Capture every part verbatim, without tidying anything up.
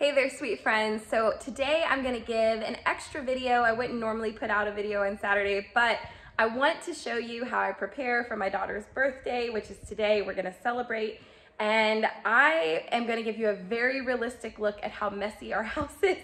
Hey there, sweet friends. So today I'm gonna give an extra video. I wouldn't normally put out a video on Saturday, but I want to show you how I prepare for my daughter's birthday, which is today. We're gonna celebrate. And I am gonna give you a very realistic look at how messy our house is.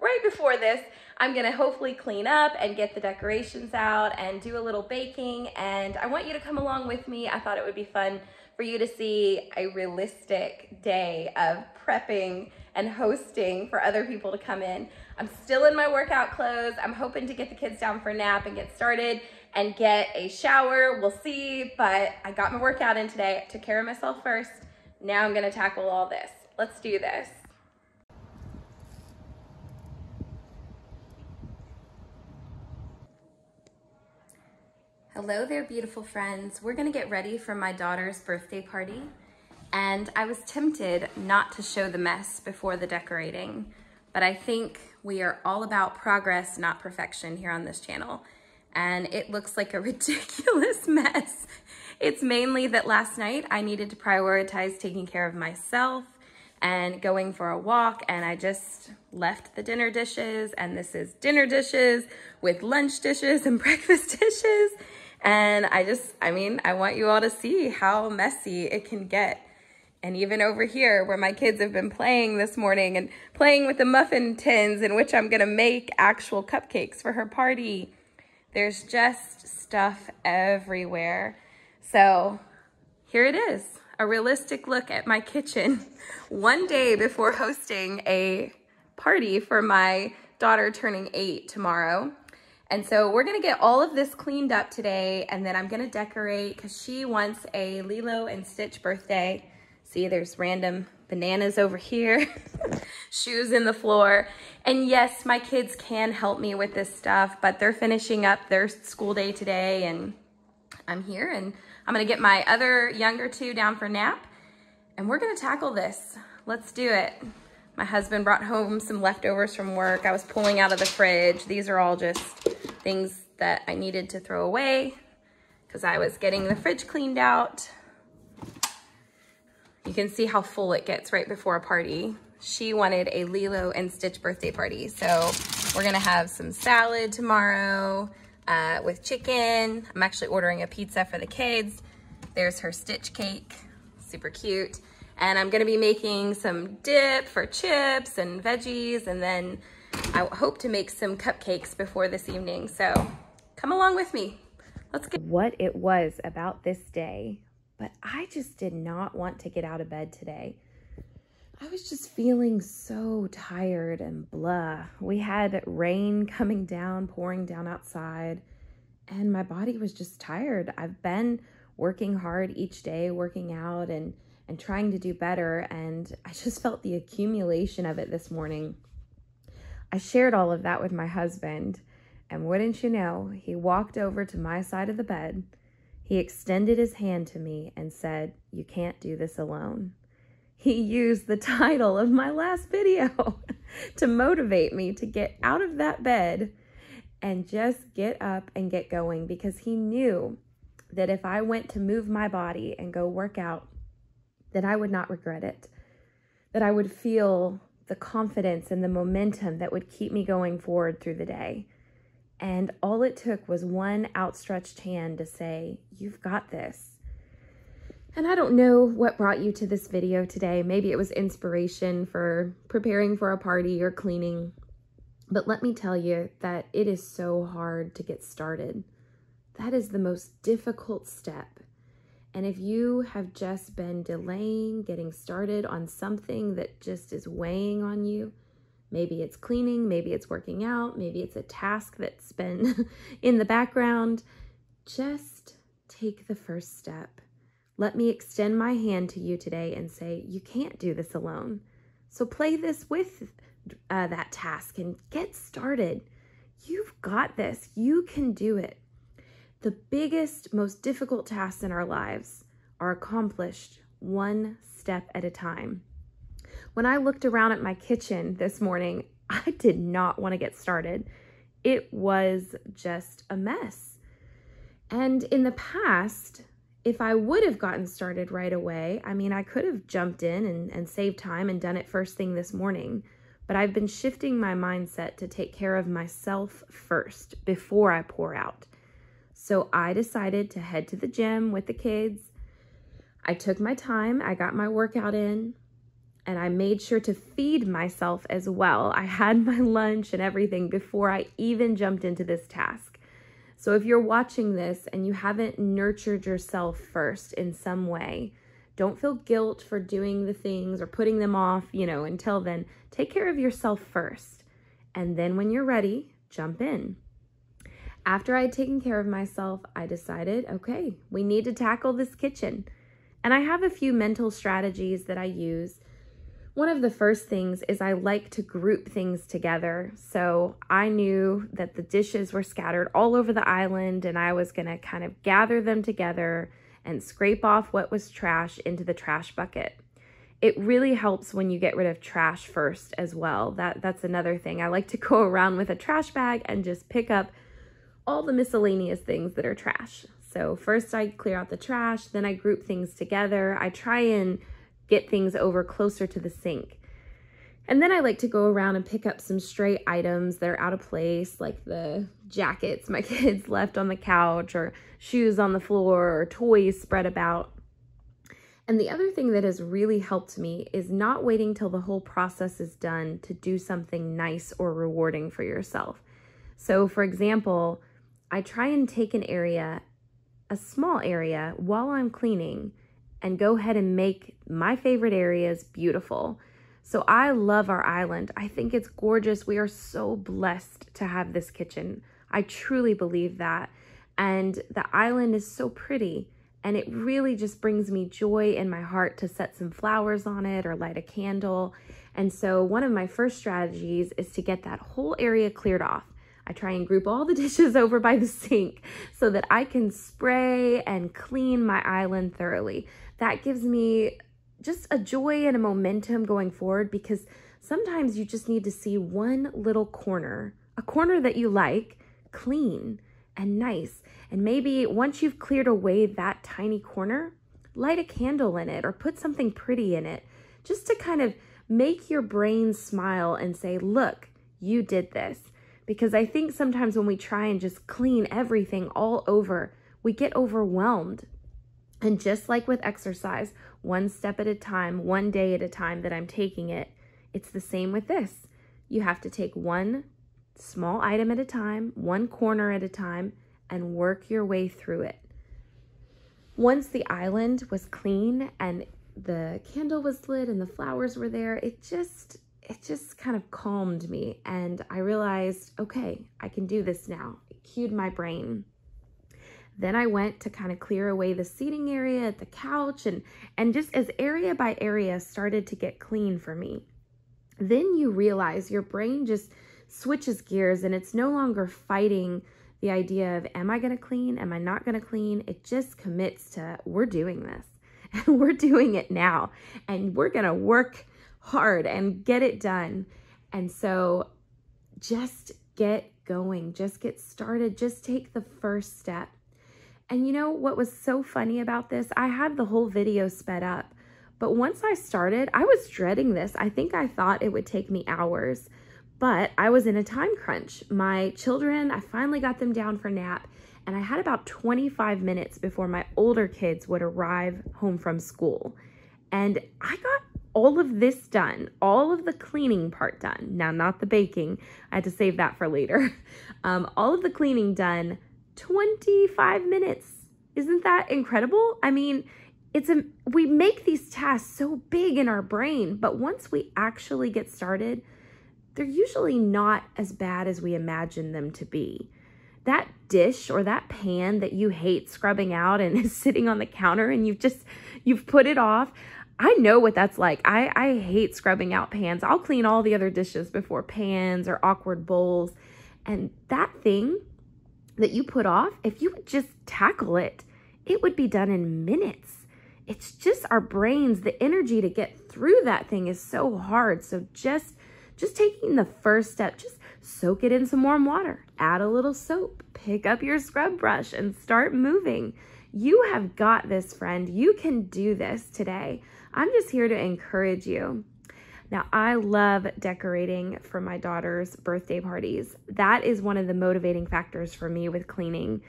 Right before this, I'm gonna hopefully clean up and get the decorations out and do a little baking. And I want you to come along with me. I thought it would be fun for you to see a realistic day of prepping and hosting for other people to come in. I'm still in my workout clothes. I'm hoping to get the kids down for a nap and get started and get a shower. We'll see, but I got my workout in today. I took care of myself first. Now I'm gonna tackle all this. Let's do this. Hello there, beautiful friends. We're gonna get ready for my daughter's birthday party. And I was tempted not to show the mess before the decorating, but I think we are all about progress, not perfection here on this channel. And it looks like a ridiculous mess. It's mainly that last night I needed to prioritize taking care of myself and going for a walk, and I just left the dinner dishes, and this is dinner dishes with lunch dishes and breakfast dishes. And I just, I mean, I want you all to see how messy it can get. And even over here where my kids have been playing this morning and playing with the muffin tins in which I'm gonna make actual cupcakes for her party. There's just stuff everywhere. So here it is, a realistic look at my kitchen one day before hosting a party for my daughter turning eight tomorrow. And so we're gonna get all of this cleaned up today, and then I'm gonna decorate because she wants a Lilo and Stitch birthday. See, there's random bananas over here, shoes in the floor. And yes, my kids can help me with this stuff, but they're finishing up their school day today, and I'm here, and I'm gonna get my other younger two down for nap, and we're gonna tackle this. Let's do it. My husband brought home some leftovers from work. I was pulling out of the fridge. These are all just things that I needed to throw away because I was getting the fridge cleaned out. You can see how full it gets right before a party. She wanted a Lilo and Stitch birthday party. So we're gonna have some salad tomorrow uh, with chicken. I'm actually ordering a pizza for the kids. There's her Stitch cake, super cute. And I'm gonna be making some dip for chips and veggies, and then I hope to make some cupcakes before this evening. So come along with me, let's get. What it was about this day, but I just did not want to get out of bed today. I was just feeling so tired and blah. We had rain coming down, pouring down outside, and my body was just tired. I've been working hard each day, working out and and trying to do better, and I just felt the accumulation of it this morning. I shared all of that with my husband, and wouldn't you know, he walked over to my side of the bed. He extended his hand to me and said, "You can't do this alone." He used the title of my last video to motivate me to get out of that bed and just get up and get going, because he knew that if I went to move my body and go work out, that I would not regret it, that I would feel the confidence and the momentum that would keep me going forward through the day. And all it took was one outstretched hand to say, "You've got this." And I don't know what brought you to this video today. Maybe it was inspiration for preparing for a party or cleaning, but let me tell you that it is so hard to get started. That is the most difficult step. And if you have just been delaying getting started on something that just is weighing on you, maybe it's cleaning, maybe it's working out, maybe it's a task that's been in the background, just take the first step. Let me extend my hand to you today and say, you can't do this alone. So play this with uh, that task and get started. You've got this. You can do it. The biggest, most difficult tasks in our lives are accomplished one step at a time. When I looked around at my kitchen this morning, I did not want to get started. It was just a mess. And in the past, if I would have gotten started right away, I mean, I could have jumped in and, and saved time and done it first thing this morning. but I've been shifting my mindset to take care of myself first before I pour out. So I decided to head to the gym with the kids. I took my time, I got my workout in, and I made sure to feed myself as well. I had my lunch and everything before I even jumped into this task. So if you're watching this and you haven't nurtured yourself first in some way, don't feel guilt for doing the things or putting them off, you know, until then. Take care of yourself first. And then when you're ready, jump in. After I had taken care of myself, I decided, okay, we need to tackle this kitchen. And I have a few mental strategies that I use. One of the first things is I like to group things together. So I knew that the dishes were scattered all over the island, and I was going to kind of gather them together and scrape off what was trash into the trash bucket. It really helps when you get rid of trash first as well. That, that's another thing. I like to go around with a trash bag and just pick up all the miscellaneous things that are trash. So first I clear out the trash, then I group things together. I try and get things over closer to the sink. And then I like to go around and pick up some stray items that are out of place, like the jackets my kids left on the couch, or shoes on the floor, or toys spread about. And the other thing that has really helped me is not waiting till the whole process is done to do something nice or rewarding for yourself. So for example, I try and take an area, a small area, while I'm cleaning and go ahead and make my favorite areas beautiful. So I love our island. I think it's gorgeous. We are so blessed to have this kitchen. I truly believe that. And the island is so pretty, and it really just brings me joy in my heart to set some flowers on it or light a candle. And so one of my first strategies is to get that whole area cleared off. I try and group all the dishes over by the sink so that I can spray and clean my island thoroughly. That gives me just a joy and a momentum going forward, because sometimes you just need to see one little corner, a corner that you like, clean and nice. And maybe once you've cleared away that tiny corner, light a candle in it or put something pretty in it, just to kind of make your brain smile and say, look, you did this. Because I think sometimes when we try and just clean everything all over, we get overwhelmed. And just like with exercise, one step at a time, one day at a time that I'm taking it, it's the same with this. You have to take one small item at a time, one corner at a time, and work your way through it. Once the island was clean and the candle was lit and the flowers were there, it just, it just kind of calmed me. And I realized, okay, I can do this now. It cued my brain. Then I went to kind of clear away the seating area at the couch, and, and just as area by area started to get clean for me, then you realize your brain just switches gears and it's no longer fighting the idea of, am I going to clean? Am I not going to clean? It just commits to, we're doing this and we're doing it now, and we're going to work hard and get it done. And so just get going, just get started, just take the first step. And you know what was so funny about this? I had the whole video sped up, but once I started, I was dreading this. I think I thought it would take me hours, but I was in a time crunch. My children, I finally got them down for nap, and I had about twenty-five minutes before my older kids would arrive home from school. And I got all of this done, all of the cleaning part done. Now, not the baking. I had to save that for later. Um, all of the cleaning done, twenty-five minutes. Isn't that incredible? I mean, it's a, we make these tasks so big in our brain, but once we actually get started, they're usually not as bad as we imagine them to be. That dish or that pan that you hate scrubbing out and is sitting on the counter and you've just, you've put it off. I know what that's like. I, I hate scrubbing out pans. I'll clean all the other dishes before pans or awkward bowls. And that thing that you put off, if you would just tackle it, it would be done in minutes. It's just our brains, the energy to get through that thing is so hard. So just, just taking the first step, just soak it in some warm water, add a little soap, pick up your scrub brush and start moving. You have got this, friend. You can do this today. I'm just here to encourage you. Now, I love decorating for my daughter's birthday parties. That is one of the motivating factors for me with cleaning.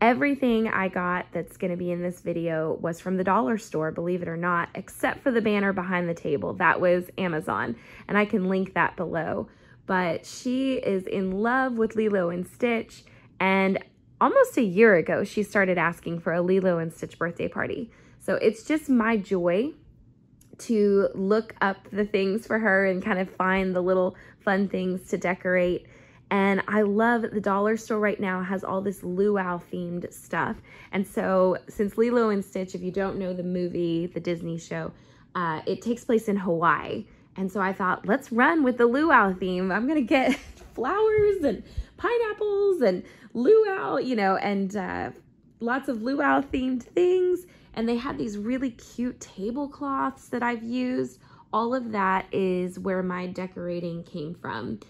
Everything I got that's going to be in this video was from the dollar store, believe it or not, except for the banner behind the table. That was Amazon, and I can link that below. But she is in love with Lilo and Stitch, and almost a year ago, she started asking for a Lilo and Stitch birthday party. So it's just my joy to look up the things for her and kind of find the little fun things to decorate. And I love the dollar store right now has all this luau themed stuff. And so since Lilo and Stitch, if you don't know the movie, the Disney show, uh, it takes place in Hawaii. And so I thought, let's run with the luau theme. I'm going to get flowers and pineapples and luau, you know, and uh, lots of luau themed things. And they had these really cute tablecloths that I've used. All of that is where my decorating came from.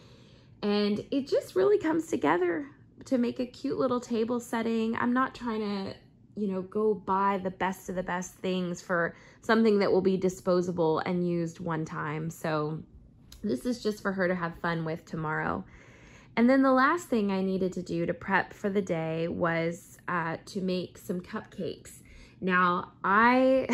And it just really comes together to make a cute little table setting. I'm not trying to, you know, go buy the best of the best things for something that will be disposable and used one time. So this is just for her to have fun with tomorrow. And then the last thing I needed to do to prep for the day was uh, to make some cupcakes. Now, I,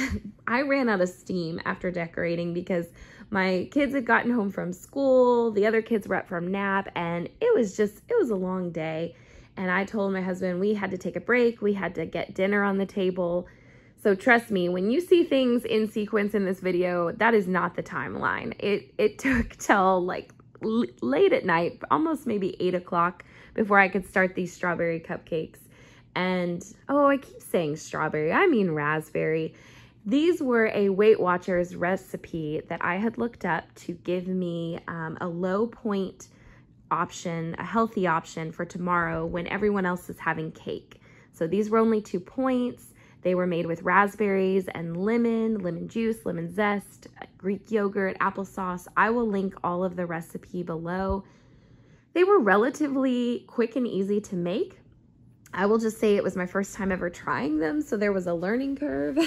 I ran out of steam after decorating because my kids had gotten home from school, the other kids were up from nap, and it was just, it was a long day. And I told my husband we had to take a break, we had to get dinner on the table. So trust me, when you see things in sequence in this video, that is not the timeline. It, it took till like l- late at night, almost maybe eight o'clock before I could start these strawberry cupcakes. And, oh, I keep saying strawberry, I mean raspberry. These were a Weight Watchers recipe that I had looked up to give me um, a low point option, a healthy option for tomorrow when everyone else is having cake. So these were only two points. They were made with raspberries and lemon, lemon juice, lemon zest, Greek yogurt, applesauce. I will link all of the recipe below. They were relatively quick and easy to make. I will just say it was my first time ever trying them, so there was a learning curve.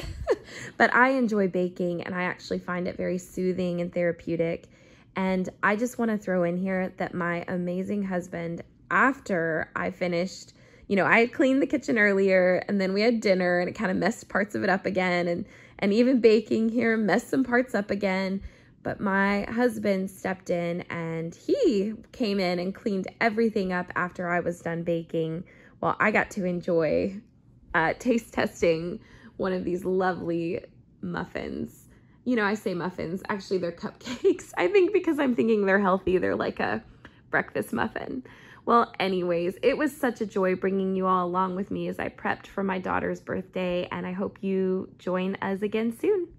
But I enjoy baking, and I actually find it very soothing and therapeutic. And I just want to throw in here that my amazing husband, after I finished, you know, I had cleaned the kitchen earlier, and then we had dinner, and it kind of messed parts of it up again, and, and even baking here messed some parts up again. But my husband stepped in, and he came in and cleaned everything up after I was done baking. Well, I got to enjoy uh, taste testing one of these lovely muffins. You know, I say muffins, actually they're cupcakes. I think because I'm thinking they're healthy, they're like a breakfast muffin. Well, anyways, it was such a joy bringing you all along with me as I prepped for my daughter's birthday, and I hope you join us again soon.